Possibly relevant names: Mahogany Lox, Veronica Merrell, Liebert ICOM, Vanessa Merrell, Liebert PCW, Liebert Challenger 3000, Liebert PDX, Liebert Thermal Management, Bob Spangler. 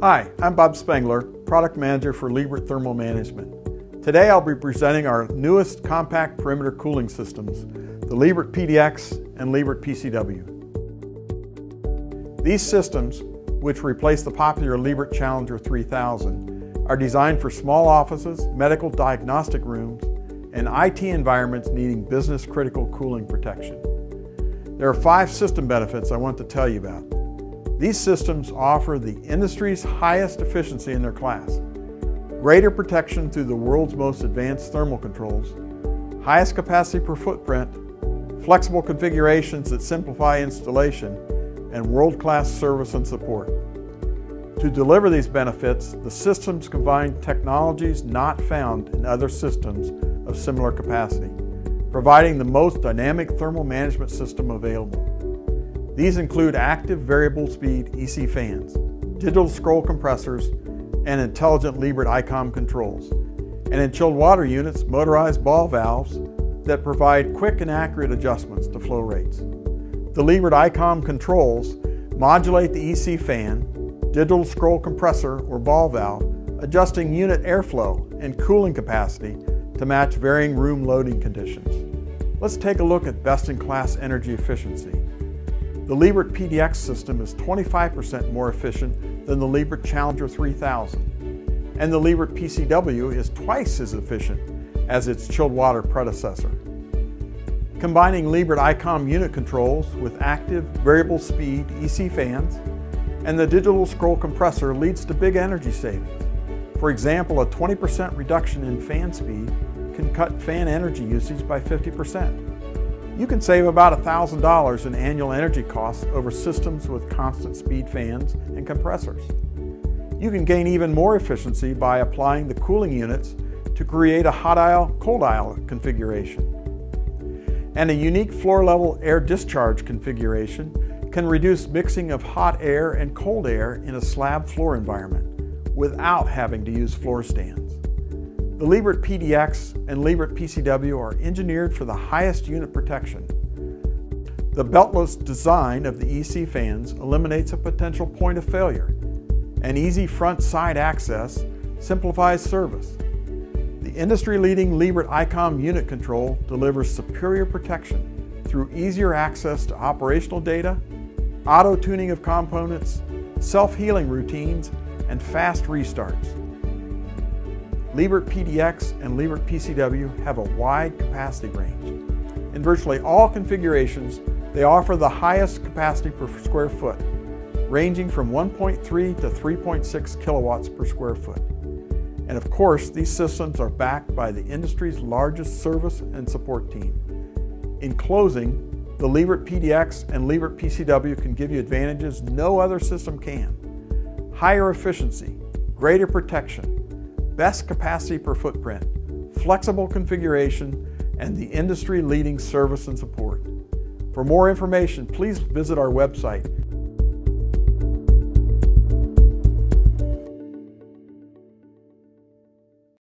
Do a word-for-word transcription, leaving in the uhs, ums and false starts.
Hi, I'm Bob Spangler, Product Manager for Liebert Thermal Management. Today I'll be presenting our newest compact perimeter cooling systems, the Liebert P D X and Liebert P C W. These systems, which replace the popular Liebert Challenger three thousand, are designed for small offices, medical diagnostic rooms, and I T environments needing business-critical cooling protection. There are five system benefits I want to tell you about. These systems offer the industry's highest efficiency in their class, greater protection through the world's most advanced thermal controls, highest capacity per footprint, flexible configurations that simplify installation, and world-class service and support. To deliver these benefits, the systems combine technologies not found in other systems of similar capacity, providing the most dynamic thermal management system available. These include active variable speed E C fans, digital scroll compressors, and intelligent Liebert I COM controls, and in chilled water units, motorized ball valves that provide quick and accurate adjustments to flow rates. The Liebert I COM controls modulate the E C fan, digital scroll compressor or ball valve, adjusting unit airflow and cooling capacity to match varying room loading conditions. Let's take a look at best-in-class energy efficiency. The Liebert P D X system is twenty-five percent more efficient than the Liebert Challenger three thousand, and the Liebert P C W is twice as efficient as its chilled water predecessor. Combining Liebert I COM unit controls with active variable speed E C fans and the digital scroll compressor leads to big energy savings. For example, a twenty percent reduction in fan speed can cut fan energy usage by fifty percent. You can save about one thousand dollars in annual energy costs over systems with constant speed fans and compressors. You can gain even more efficiency by applying the cooling units to create a hot aisle, cold aisle configuration. And a unique floor-level air discharge configuration can reduce mixing of hot air and cold air in a slab floor environment without having to use floor stands. The Liebert P D X and Liebert P C W are engineered for the highest unit protection. The beltless design of the E C fans eliminates a potential point of failure, and easy front-side access simplifies service. The industry-leading Liebert I COM unit control delivers superior protection through easier access to operational data, auto-tuning of components, self-healing routines, and fast restarts. Liebert P D X and Liebert P C W have a wide capacity range. In virtually all configurations, they offer the highest capacity per square foot, ranging from one point three to three point six kilowatts per square foot. And of course, these systems are backed by the industry's largest service and support team. In closing, the Liebert P D X and Liebert P C W can give you advantages no other system can. Higher efficiency, greater protection, best capacity per footprint, flexible configuration, and the industry-leading service and support. For more information, please visit our website